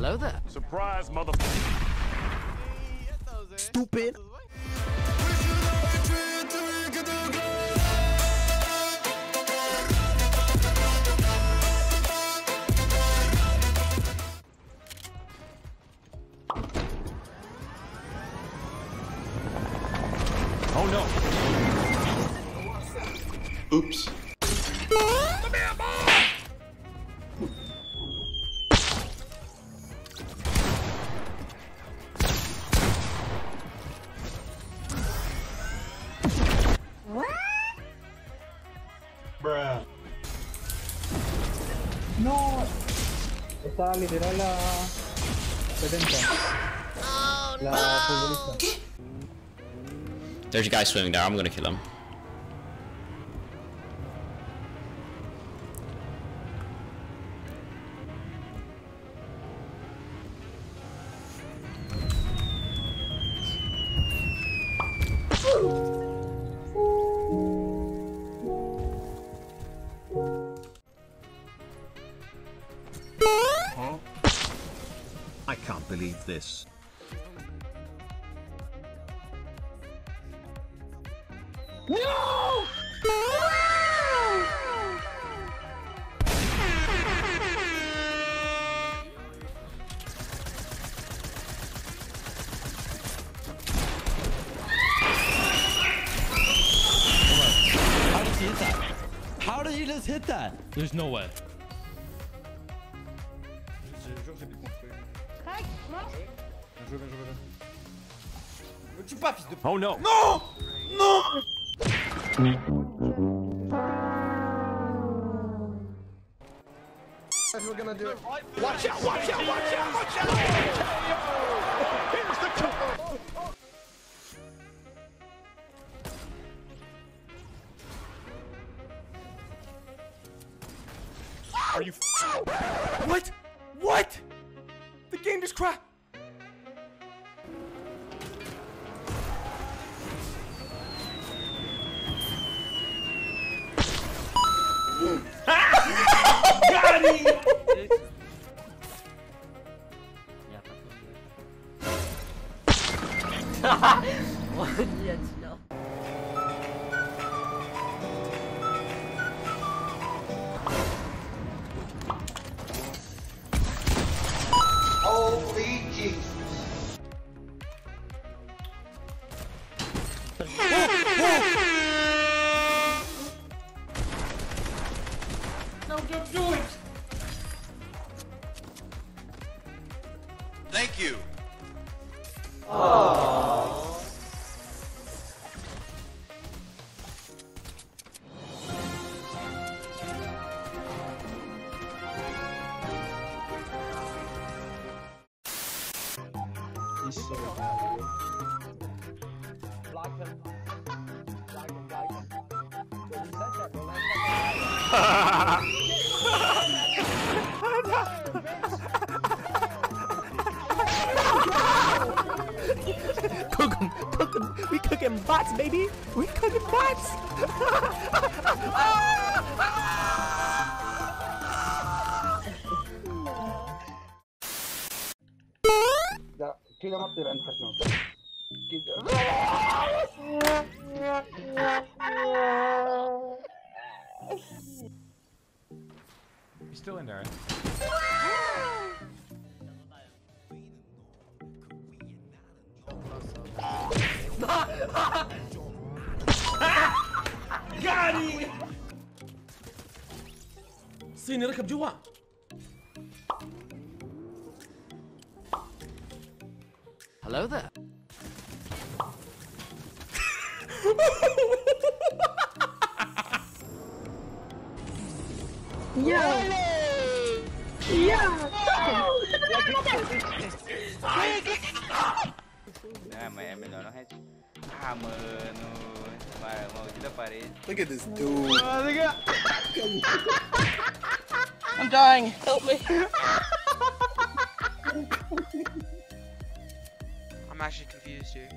Hello there. Surprise, motherfucker. Stupid. Oops. Come here, boy! What? Bruh. No. Estaba literal la 70. Oh, la no. There's a guy swimming down. I'm gonna kill him. I can't believe this. No! How did you just hit that? There's no way. Oh no! No! No! We're gonna do it. Watch out! Watch out! Watch out! Watch out! Here's the cover! Are you? What? What? The game just crashed. Holy Jesus. No, don't do it. Thank you. Oh. He's so bad. Block him. Block him, block him. He said that, bro. Cook him, cook him. We cooking bots, baby. We cooking bots. Kill him up there and catch him. You're still in there. Got him! سيني ركب جوا. Hello there. Yeah. Yeah. Look at this dude. I'm dying. Help me. I'm actually confused, dude.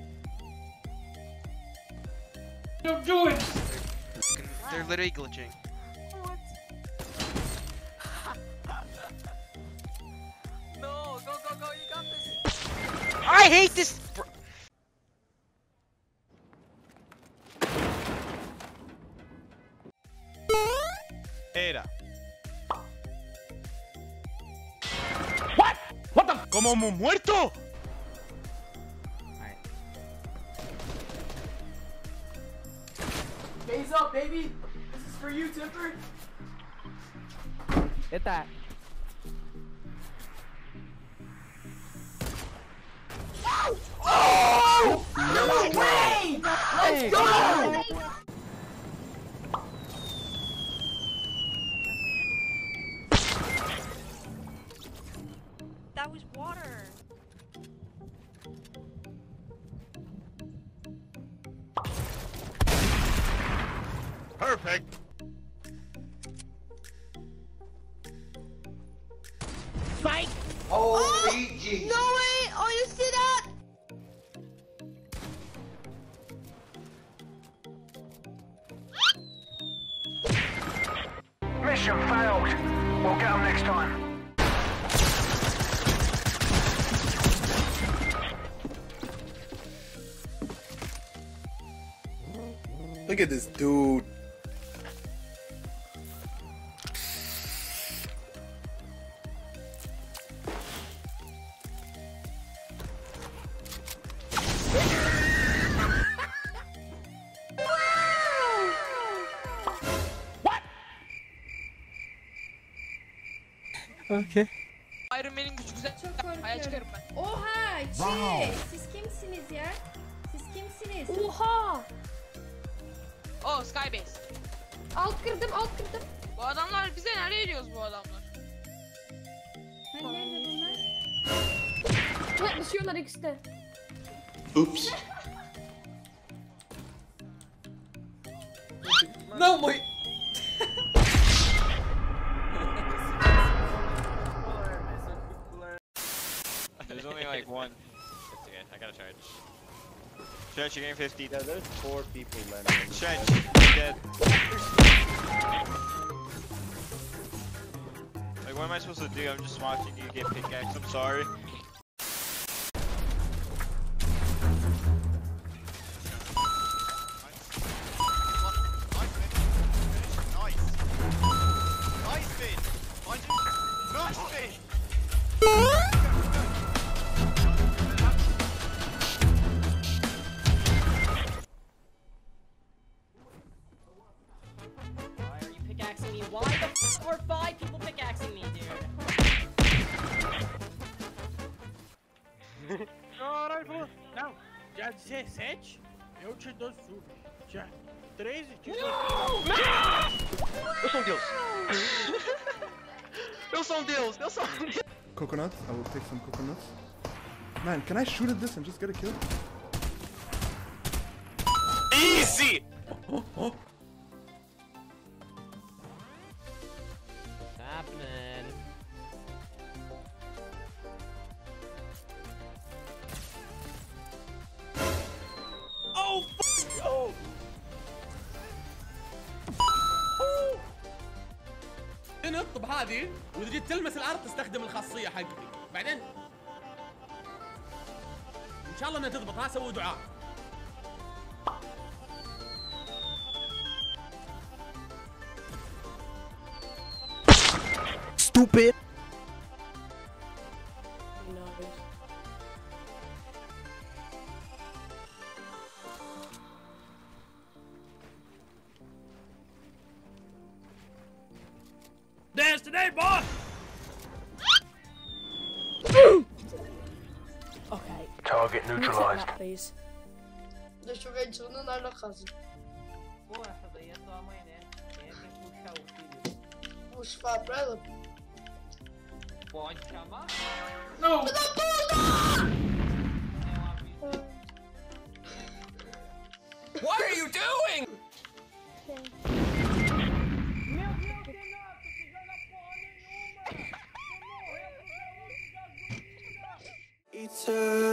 Don't do it! They're literally glitching. What? No, don't I hate this. Era. What? What the? Como muerto? Alright. Days up, baby. This is for you, Timber. Hit that. Oh! Oh! No way! Let's go! That was water. Perfect. Spike. Oh, no way! Oh, you see that? Mission failed. We'll get them next time. Look at this dude. What? Okay. Iron Man'in gücü güzel. Çok korkuyorum. Oha! Wow. Siz kimsiniz ya? Siz kimsiniz? Oha! Oh, Skybase. Alt kırdım, alt kırdım. Bu adamlar bize nereye ediyoruz bu adamlar? Nereye ediyorlar? Ulan düşüyorlar ikisi de. Oops. No boy. There's only like one. That's okay. I gotta charge. Stretch, you're getting 50. Yeah, there's 4 people landing. Stretch, you're dead. Like, what am I supposed to do? I'm just watching you get pickaxed. I'm sorry. Why the f were 5 people pickaxing me, dude? Caralho, não. Já 17, eu te dou sub. Já 13, te dou sub. Eu sou um deus. Eu sou um deus, eu sou um deus. Coconuts, I will take some coconuts. Man, can I shoot at this and just get a kill? Easy! Oh, oh. Oh, fuck! Oh! Oh! انطب هذه واذا جيت تلمس الارض تستخدم الخاصيه حقتي، بعدين ان شاء الله انها تضبط، ها سووا دعاء. Stupid. Dance today, boss! Okay. Target neutralized. Please. No! What are you doing? It's